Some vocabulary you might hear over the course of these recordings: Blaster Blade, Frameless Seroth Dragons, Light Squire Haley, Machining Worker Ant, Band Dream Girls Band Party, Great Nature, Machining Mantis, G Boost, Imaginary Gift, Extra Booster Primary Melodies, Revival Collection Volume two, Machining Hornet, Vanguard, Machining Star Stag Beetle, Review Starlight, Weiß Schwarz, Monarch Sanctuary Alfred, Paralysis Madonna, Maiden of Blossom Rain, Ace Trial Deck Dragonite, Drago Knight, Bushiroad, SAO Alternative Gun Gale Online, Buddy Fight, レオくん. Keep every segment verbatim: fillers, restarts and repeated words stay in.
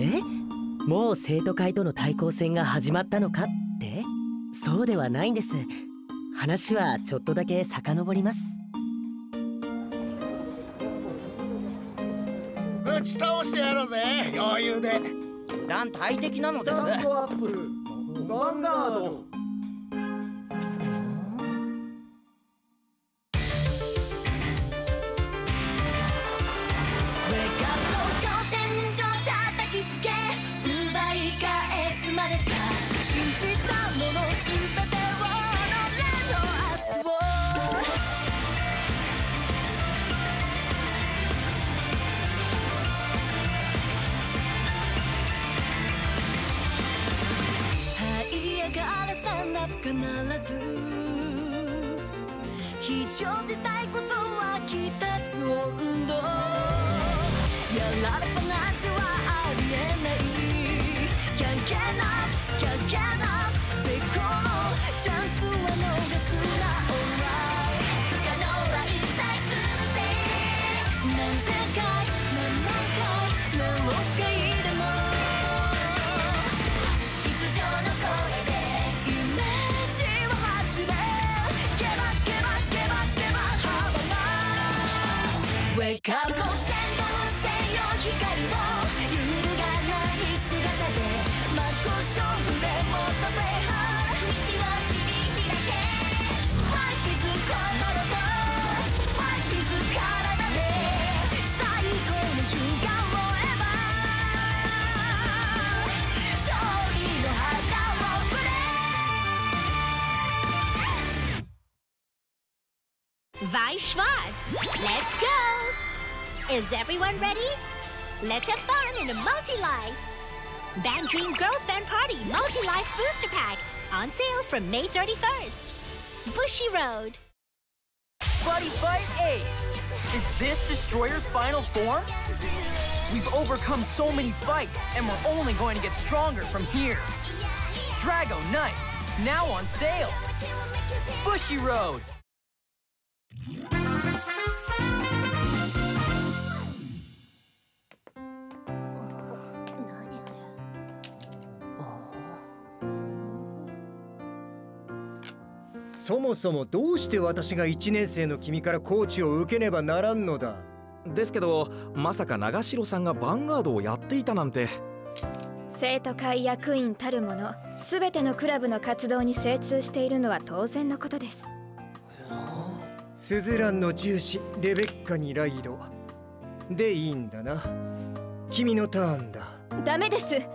え？もう生徒会との対抗戦が始まったのかって？そうではないんです。話はちょっとだけ遡ります。打ち倒してやろうぜ、余裕で。油断大敵なのです。スタンドアップル、ヴァンガード。必ず非常事態こそはきたつ温度、やられっぱなしはありえない。 Can't get up, can't get up、 絶好のチャンスは逃すな。 Alright、 不可能は一切潰せ。何千回何万回何億回でも実情の声でWake up、 光線の線よ光を揺るがない姿で真っ向勝負でもっとベーハー道を切り開け。 Fight is 心と Fight is 体で最高の瞬間を得ば勝利の旗を振れ。 Weiß Schwarz、 Let's go!Is everyone ready? Let's have fun in the Multi-Life! Band Dream Girls Band Party Multi-Life Booster Pack on sale from May thirty-first. Bushiroad. Buddy Fight Ace! Is this Destroyer's final form? We've overcome so many fights, and we're only going to get stronger from here. Drago Knight, now on sale. Bushiroad!そもそもどうして私がいちねん生の君からコーチを受けねばならんのだ。ですけどまさか長城さんがヴァンガードをやっていたなんて。生徒会役員たるもの全てのクラブの活動に精通しているのは当然のことです。スズランの重視レベッカにライドでいいんだな。君のターンだ。ダメです。え？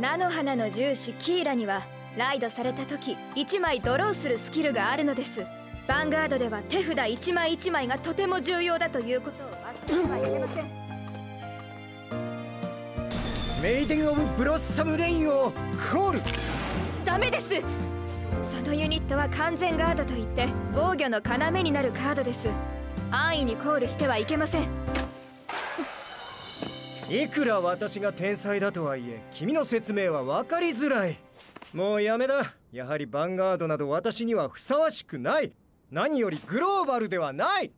菜の花の重視キーラにはライドされた時いちまいドローするスキルがあるのです。ヴァンガードでは手札いちまいいちまいがとても重要だということを忘れてはいけません。メイデン・オブ・ブロッサム・レインをコール。ダメです。そのユニットは完全ガードといって防御の要になるカードです。安易にコールしてはいけません。いくら私が天才だとはいえ君の説明は分かりづらい。もうやめだ。やはりヴァンガードなど私にはふさわしくない。何よりグローバルではない。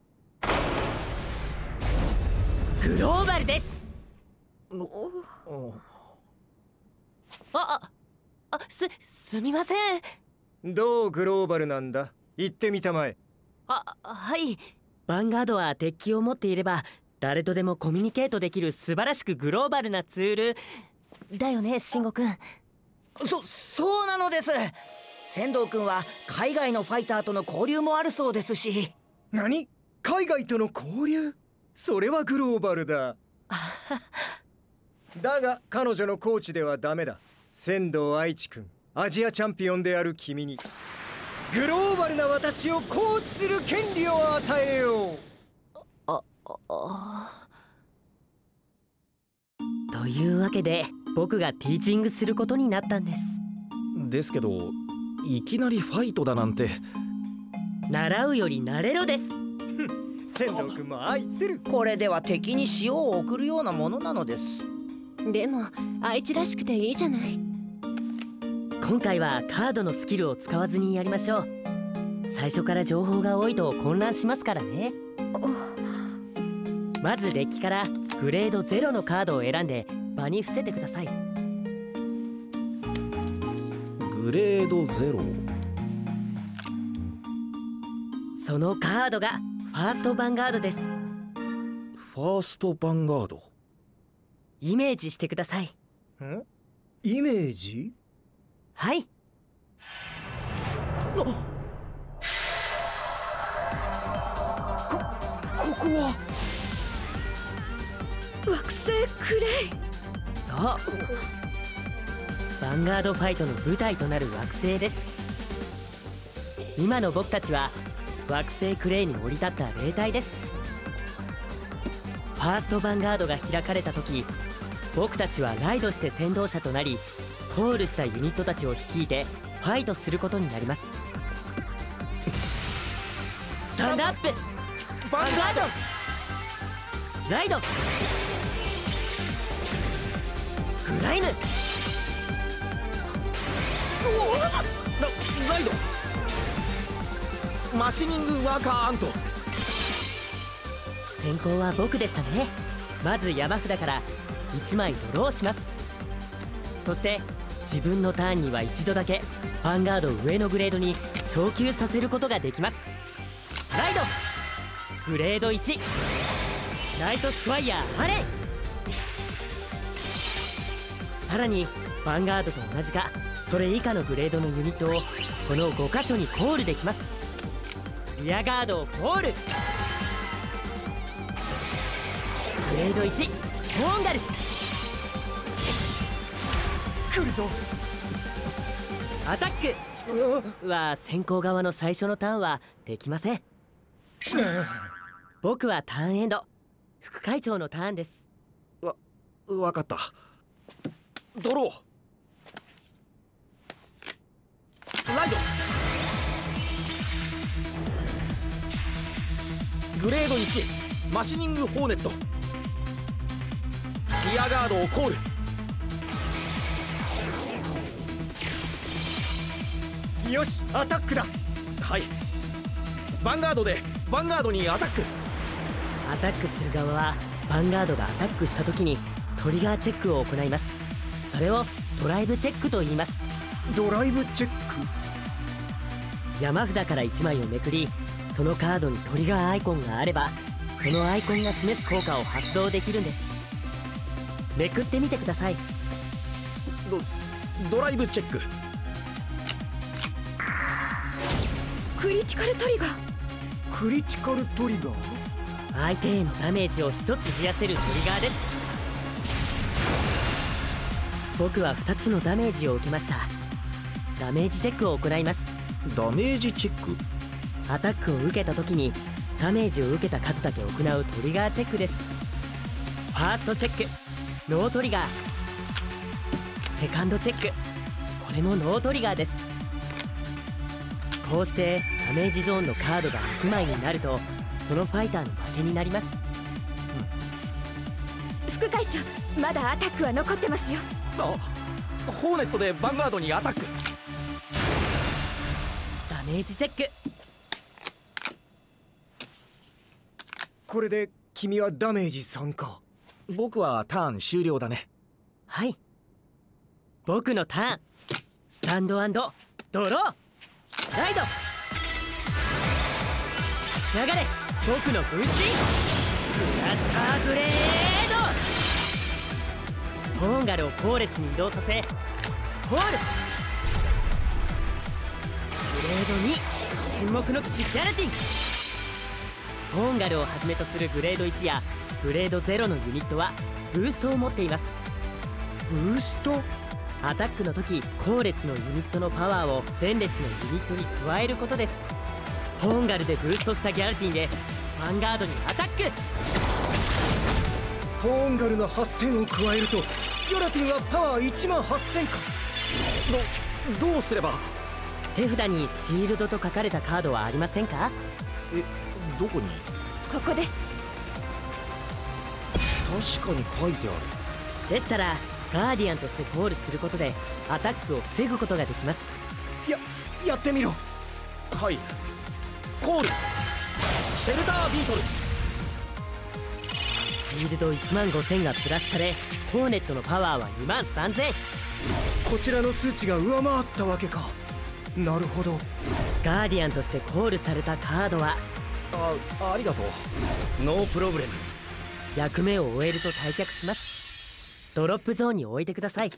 グローバルです。おああ、すすみません。どうグローバルなんだ、言ってみたまえ。あ、はい。ヴァンガードは鉄器を持っていれば誰とでもコミュニケートできる素晴らしくグローバルなツールだよね、慎吾くん。そ、そうなのです。仙道君は海外のファイターとの交流もあるそうですし。何？海外との交流？それはグローバルだ。だが彼女のコーチではダメだ。仙道愛知君、アジアチャンピオンである君にグローバルな私をコーチする権利を与えよう。あ、あ、あ。というわけで僕がティーチングすることになったんです。ですけどいきなりファイトだなんて。習うより慣れろです。仙道君もああ言ってる。これでは敵に塩を送るようなものなのです。でもあいつらしくていいじゃない。今回はカードのスキルを使わずにやりましょう。最初から情報が多いと混乱しますからね。まずデッキからグレードゼロのカードを選んで場に伏せてください。グレードゼロ、そのカードがファーストヴァンガードです。ファーストヴァンガード、イメージしてください。ん？イメージ？はい。こ、ここは惑星クレイ。そう、ヴァンガードファイトの舞台となる惑星です。今の僕たちは惑星クレイに降り立った霊体です。ファーストヴァンガードが開かれた時、僕たちはライドして先導者となり、コールしたユニットたちを率いてファイトすることになります。スタンドアップヴァンガード、ライド、グライム、ライド、マシニングワーカーアント。先行は僕でしたね。まず山札からいちまいドローします。そして自分のターンには一度だけヴァンガード上のグレードに昇級させることができます。ライドグレードいち、ライトスクワイヤーハレイ。さらにヴァンガードと同じかそれ以下のグレードのユニットをこのご箇所にコールできます。リアガードをコール、グレードいちモンガル、来るぞアタックは先行側の最初のターンはできません。僕はターンエンド、副会長のターンです。わ、わかった。ドロー、ライド、グレードいちマシニングホーネット、リアガードをコール、よしアタックだ。はい、ヴァンガードでヴァンガードにアタック。アタックする側はヴァンガードがアタックした時にトリガーチェックを行います。それをドライブチェックと言います。ドライブチェック、山札からいちまいをめくり、そのカードにトリガーアイコンがあればそのアイコンが示す効果を発動できるんです。めくってみてください。ド、ドライブチェック、クリティカルトリガー、クリティカルトリガー、相手へのダメージをひとつ増やせるトリガーです。僕はふたつのダメージを受けました。ダメージチェックを行います。ダメージチェック、アタックを受けた時にダメージを受けた数だけ行うトリガーチェックです。ファーストチェックノートリガー、セカンドチェックこれもノートリガーです。こうしてダメージゾーンのカードがろくまいになるとそのファイターの負けになります。副会長、まだアタックは残ってますよ。あ、ホーネットでヴァンガードにアタック、ダメージチェック、これで君はダメージさんか。僕はターン終了だね。はい、僕のターン、スタンド&ドロー、ライド、立ち上がれ僕の分身、ブラスターグレード、トーンガルを後列に移動させホール、グレードに沈黙の騎士ギャラティン、トーンガルをはじめとするグレードいちやグレードゼロのユニットはブーストを持っています。ブースト？アタックの時後列のユニットのパワーを前列のユニットに加えることです。トーンガルでブーストしたギャラティンでヴァンガードにアタック、トーンガルのはっせんを加えるとギャラティンはパワーいちまんはっせんか。ど、どうすれば？手札にシールドと書かれたカードはありませんか？え、どこに？ここです。確かに書いてある。でしたらガーディアンとしてコールすることでアタックを防ぐことができます。や、やってみろ。はい、コールシェルタービートル、ィールドいちまんごせんがプラスされ、ホーネットのパワーはにまんさんぜん。こちらの数値が上回ったわけか。なるほど。ガーディアンとしてコールされたカードは、あ、ありがとう。ノープロブレム。役目を終えると退却します。ドロップゾーンに置いてください。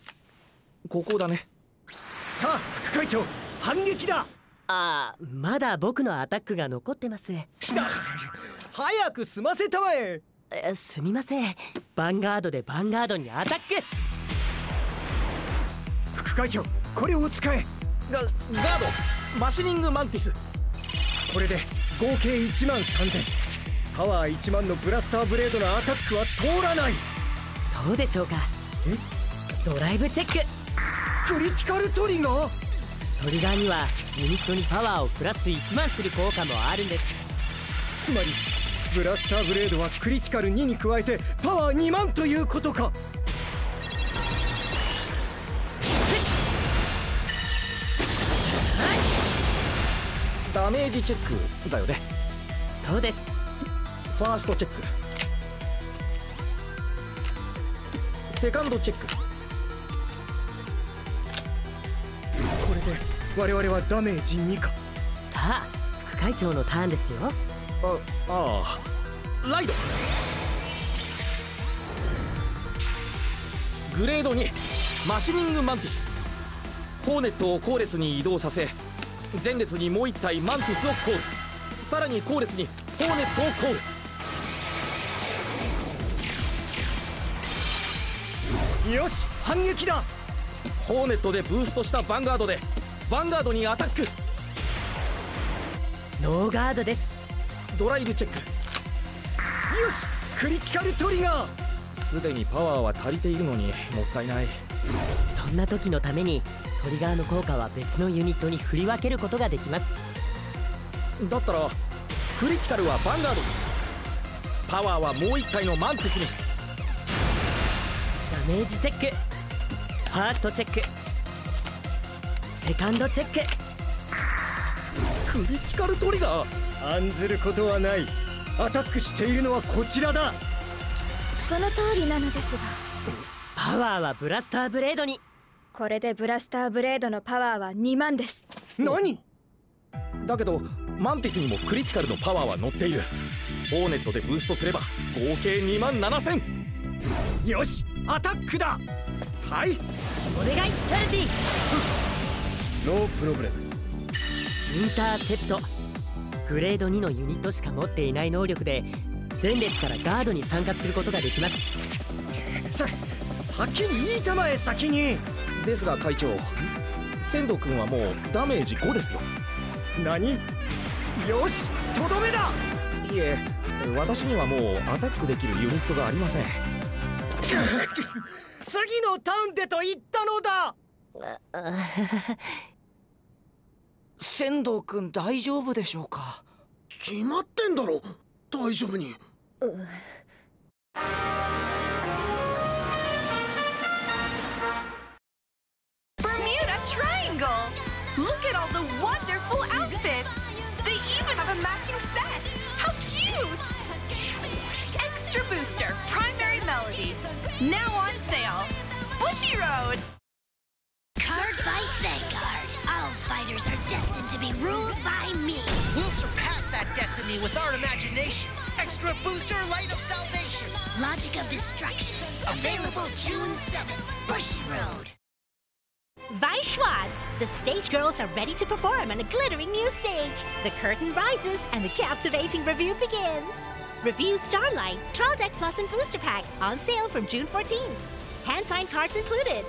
ここだね。さあ副会長、反撃だ。ああ、まだ僕のアタックが残ってます。早く済ませたまえ。え、すみません。ヴァンガードでヴァンガードにアタック。副会長、これを使え。ガガードマシニングマンティス。これで合計いちまんさんぜん。パワーいちまんのブラスターブレードのアタックは通らない。そうでしょうか。え、ドライブチェック。クリティカルトリガー。トリガーにはユニットにパワーをプラスいちまんする効果もあるんです。つまりブラスターブレードはクリティカルにに加えてパワーにまんということか。ダメージチェックだよね。そうです。ファーストチェック、セカンドチェック。これで我々はダメージにか。さあ副会長のターンですよ。ああ、ライドグレードにマシニングマンティス。ホーネットを後列に移動させ、前列にもう一体マンティスをコール、さらに後列にホーネットをコール。よし、反撃だ。ホーネットでブーストしたヴァンガードでヴァンガードにアタック。ノーガードです。ドライブチェック。よし、クリティカルトリガー。すでにパワーは足りているのにもったいない。そんな時のためにトリガーの効果は別のユニットに振り分けることができます。だったらクリティカルはヴァンガードに、パワーはもう一体のマンティスに。ダメージチェック、ファーストチェック、セカンドチェック。クリティカルトリガー。案ずることはない。アタックしているのはこちらだ。その通りなのですが、パワーはブラスターブレードに。これでブラスターブレードのパワーはにまんです。何だけどマンティスにもクリティカルのパワーは乗っている。ホーネットでブーストすれば合計にまんななせん。よし、アタックだ。はい、お願いパルティ。ノープロブレム。インターセプト。グレードにのユニットしか持っていない能力で、前列からガードに参加することができます。さ先にいい玉へ。先にですが会長、仙道君はもうダメージごですよ。何？よし、とどめだ。いえ、私にはもうアタックできるユニットがありません。次のターンでと言ったのだ。仙道君大丈夫でしょうか。決まってんだろ、大丈夫に。うん、Look at all the wonderful outfits! They even have a matching set! How cute! Extra Booster Primary Melodies, now on sale! Bushiroad! Cardfight!! Vanguard! All fighters are destined to be ruled by me! We'll surpass that destiny with our imagination! Extra Booster Light of Salvation! Logic of Destruction! Available June seventh! Bushiroad! Weiß Schwarz! The stage girls are ready to perform on a glittering new stage. The curtain rises and the captivating review begins. Review Starlight, Trial Deck Plus and Booster Pack on sale from June fourteenth. Hand-signed cards included.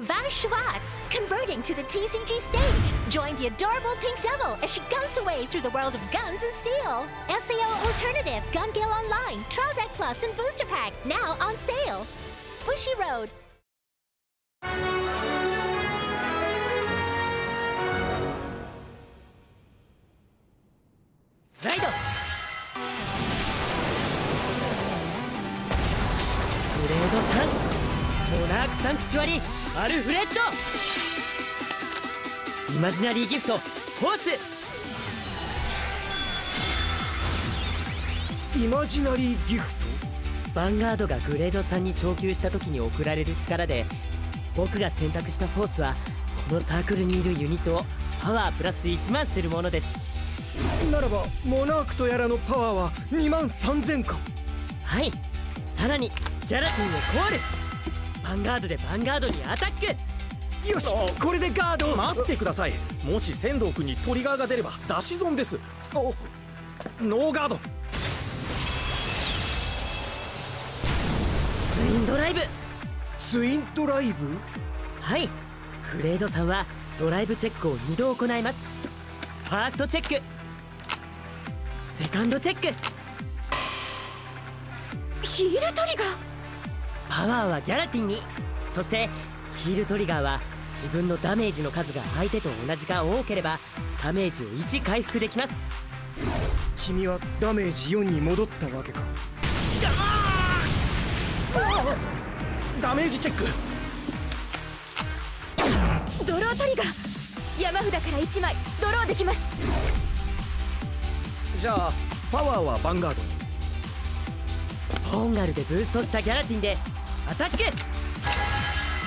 Weiß Schwarz, converting to the T C G stage. Join the adorable Pink Devil as she guns her way through the world of guns and steel. S A O Alternative Gun Gale Online, Trial Deck Plus and Booster Pack now on sale. Bushiroad.ライドグレードさん、モナークサンクチュアリアルフレッド、イマジナリーギフトホース。イマジナリーギフト。ヴァンガードがグレードさんに昇級した時に送られる力で、僕が選択したフォースはこのサークルにいるユニットをパワープラスいちまんするものです。ならばモナークとやらのパワーはにまんさんぜんか。はい、さらにギャラティンをコール、ヴァンガードでヴァンガードにアタック。よし、これでガードを。待ってください、もし仙道君にトリガーが出れば出し損です。おノーガードツインドライブ。ツインドライブ。はい、グレードさんはドライブチェックをにど行います。ファーストチェック、セカンドチェック。ヒールトリガー。パワーはギャラティンに、そしてヒールトリガーは自分のダメージの数が相手と同じか多ければダメージをいち回復できます。君はダメージよんに戻ったわけか。ダメージチェック。ドロートリガー。山札からいちまいドローできます。じゃあパワーはヴァンガード。ホンガルでブーストしたギャラティンでアタック。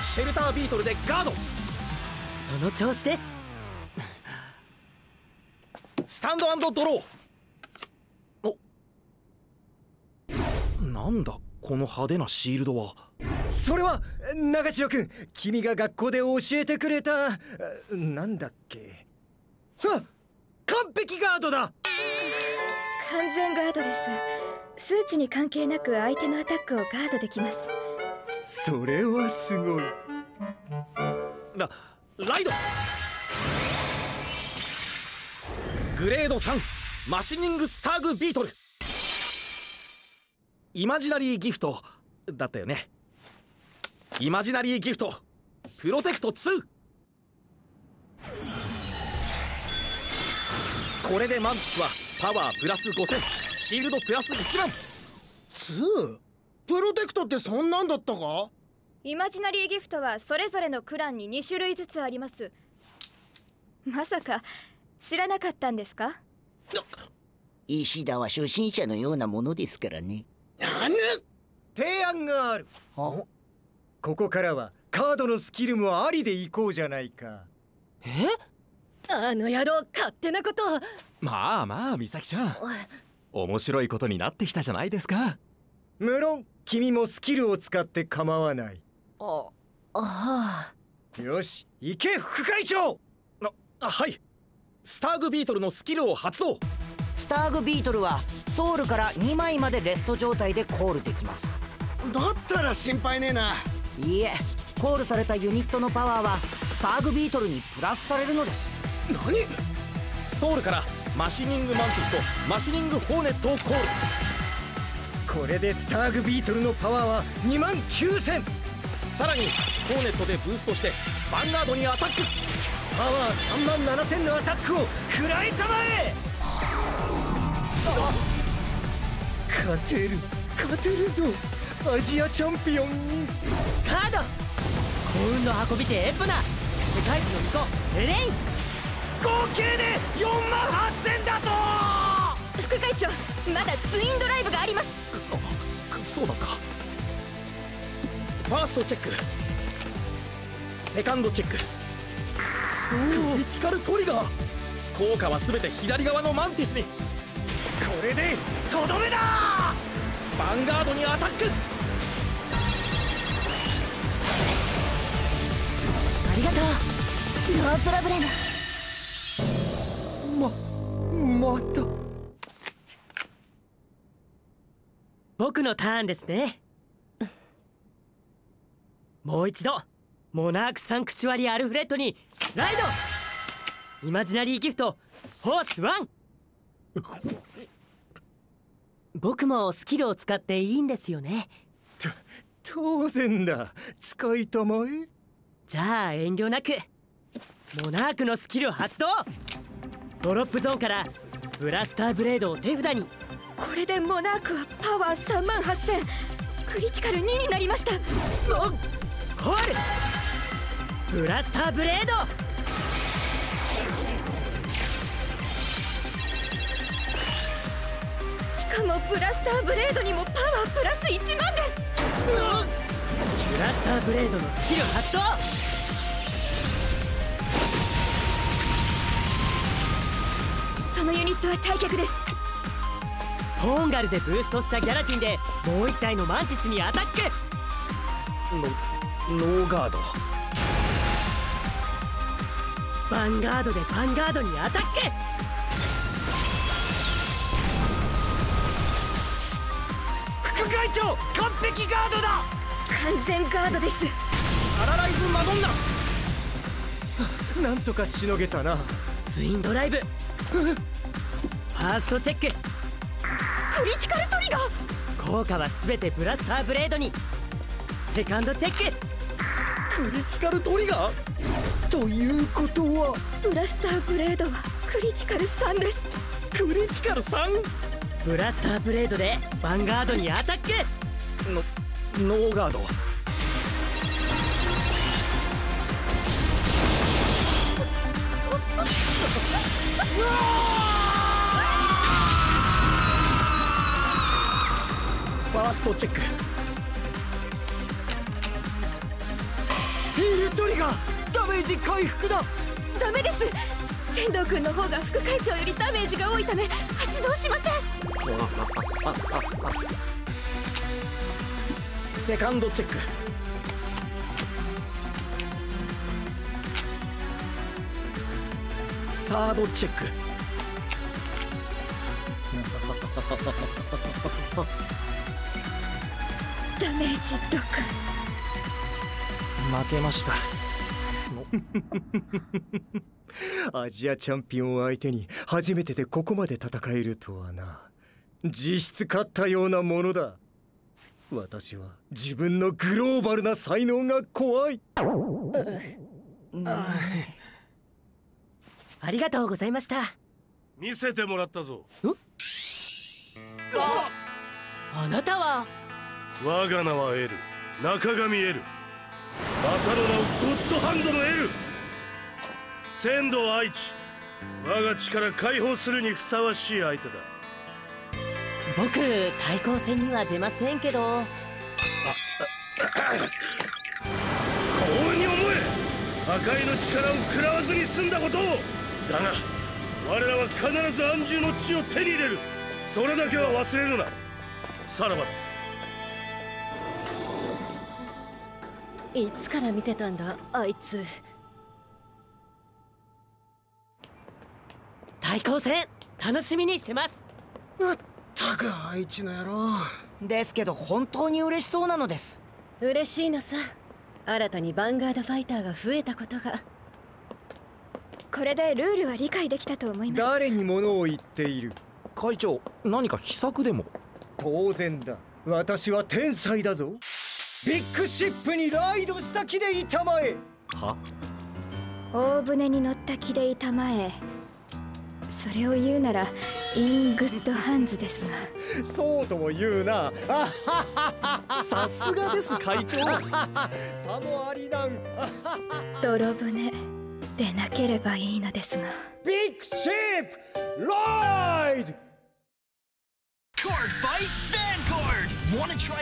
シェルタービートルでガード。その調子です。スタンド&ドロー。お、なんだこの派手なシールドは。それは長城君、君が学校で教えてくれたなんだっけ。はっ、完璧ガードだ。完全ガードです。数値に関係なく相手のアタックをガードできます。それはすごい。ラ、ライド。グレードさん、マシニングスターグビートル。イマジナリーギフトだったよね。イマジナリーギフトプロテクトに。これでマンプスはパワープラスごせん、シールドプラスいちまん。に？プロテクトってそんなんだったか？イマジナリーギフトはそれぞれのクランにに種類ずつあります。まさか知らなかったんですか？石田は初心者のようなものですからね。なぬ、提案がある。ここからはカードのスキルもありでいこうじゃないか。え？あの野郎、勝手なこと。まあまあ美咲ちゃん、面白いことになってきたじゃないですか。無論君もスキルを使って構わない。あ、ああ。よし、行け副会長。あ、あ、はい。スターグビートルのスキルを発動。スターグビートルはソウルからにまいまでレスト状態でコールできます。だったら心配ねえな。いいえ、コールされたユニットのパワーはスターグビートルにプラスされるのです。何？ソウルからマシニングマンティスとマシニングホーネットをコール。これでスターグビートルのパワーはにまんきゅうせん。さらにホーネットでブーストしてヴァンガードにアタック。パワーさんまんななせんのアタックを食らいたまえ。勝てる、勝てるぞアジアチャンピオンに。カード、幸運の運び手エプナ、世界一の巫女エレイン。合計でよんまんはっせんだと。副会長、まだツインドライブがあります。そうだった。ファーストチェック、セカンドチェック、クリティカルトリガー。効果は全て左側のマンティスに。これでとどめだ。ヴァンガードにアタック。ありがとう、ノープロブレム。ま、また僕のターンですね。もう一度モナークサンクチュアリアルフレッドにライド。イマジナリーギフトフォースワン。僕もスキルを使っていいんですよね。当然だ、使いたまえ。じゃあ遠慮なくモナークのスキル発動。ドロップゾーンからブラスターブレードを手札に。これでモナークはパワーさんまんはっせん、クリティカルにになりました。あっ、ホールブラスターブレード。ししかもブラスターブレードにもパワープラスいちまんです。うわっ、ブラスターブレードのスキル発動。そのユニットは退却です。ホーンガルでブーストしたギャラティンでもう一体のマンティスにアタック。ノノーガード、ヴァンガードでヴァンガードにアタック。会長、完璧ガードだ。完全ガードです。パラライズマドンナなんとかしのげたな。ツインドライブファーストチェック、クリティカルトリガー、効果は全てブラスターブレードに。セカンドチェック、クリティカルトリガーということはブラスターブレードはクリティカルさんです。クリティカル さん？ブラスターブレードでヴァンガードにアタック。ノノーガード、ファーストチェック、ヒールトリガー、ダメージ回復だ。ダメです、仙道君の方が副会長よりダメージが多いため発動しません。セカンドチェック、サードチェックダメージろく、負けましたアジアチャンピオンを相手に初めてでここまで戦えるとはな。実質勝ったようなものだ。私は自分のグローバルな才能が怖い。ありがとうございました。見せてもらったぞ。ああなたは我が名はエル、中上エル、マカロナをゴッドハンドのエル、仙道愛知、我が地から解放するにふさわしい相手だ。僕対抗戦には出ませんけど。あっ幸運に思え、破壊の力を食らわずに済んだことを。だが我らは必ず安住の地を手に入れる、それだけは忘れるな。さらばだ。いつから見てたんだあいつ。対抗戦楽しみにしてます。まったく愛知の野郎ですけど本当に嬉しそうなのです。嬉しいのさ、新たにヴァンガードファイターが増えたことが。これでルールは理解できたと思います。誰に物を言っている。会長、何か秘策でも。当然だ、私は天才だぞ。ビッグシップにライドした気でいたまえ。は？大船に乗った気でいたまえ。それを言うならイングッドハンズですが。そうとも言うな。さすがです会長。さもありなん。泥船でなければいいのですが。ビッグシップライド。Cardfight! ブイエーエヌジー エ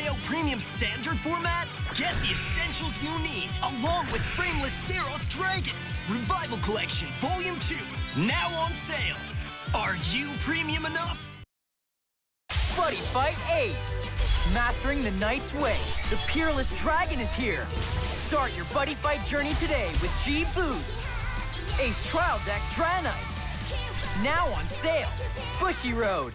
ーアールディー! Want to try out premium standard format? Get the essentials you need, along with Frameless Seroth Dragons, Revival Collection Volume two, now on sale. Are you premium enough? Buddy Fight Ace, mastering the Knight's Way. The Peerless Dragon is here. Start your Buddy Fight journey today with G Boost, Ace Trial Deck Dragonite, now on sale. Bushiroad.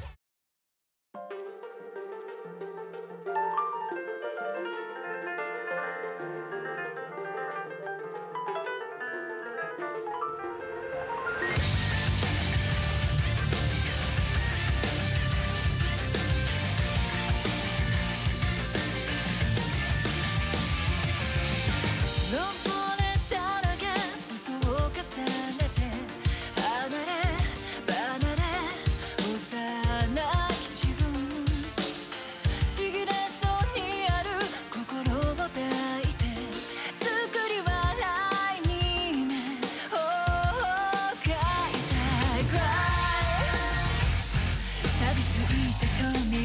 Tell me.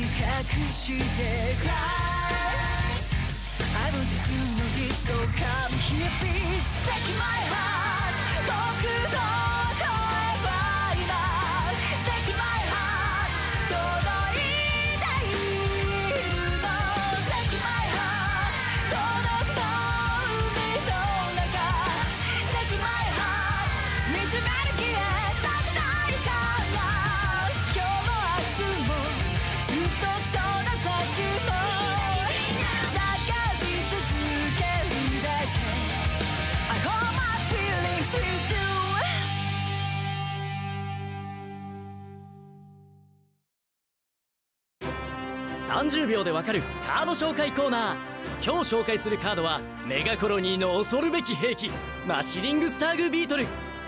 さんじゅうびょうでわかるカード紹介コーナー。今日紹介するカードはメガコロニーの恐るべき兵器マシリングスターグビートル。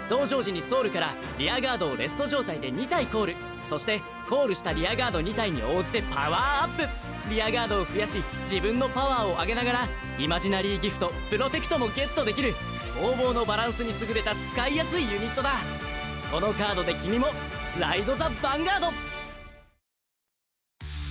登場時にソウルからリアガードをレスト状態でにたいコール、そしてコールしたリアガードにたいに応じてパワーアップ。リアガードを増やし自分のパワーを上げながらイマジナリーギフトプロテクトもゲットできる攻防のバランスに優れた使いやすいユニットだ。このカードで君もライド・ザ・ヴァンガード。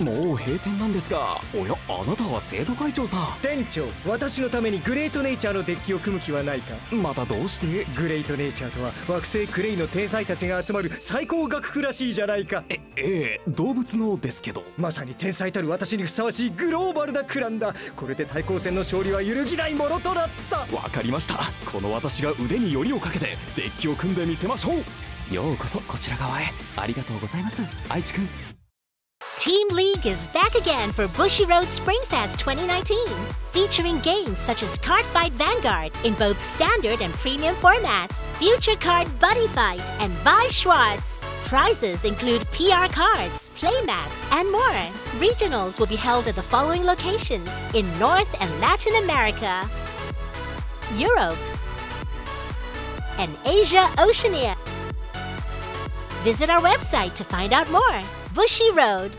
もう閉店なんですが、おや、あなたは生徒会長さん。店長、私のためにグレートネイチャーのデッキを組む気はないか。またどうして。グレートネイチャーとは惑星クレイの天才たちが集まる最高学府らしいじゃないか。えええ、動物のですけど。まさに天才たる私にふさわしいグローバルなクランだ。これで対抗戦の勝利は揺るぎないものとなった。わかりました。この私が腕によりをかけてデッキを組んでみせましょう。ようこそこちら側へ。ありがとうございます、愛知くん。Team League is back again for Bushiroad SpringFest twenty nineteen, featuring games such as Cardfight! Vanguard in both standard and premium format, Future Card Buddy Fight, and Weiß Schwarz. Prizes include P R cards, playmats, and more. Regionals will be held at the following locations in North and Latin America, Europe, and Asia Oceania. Visit our website to find out more. Bushiroad.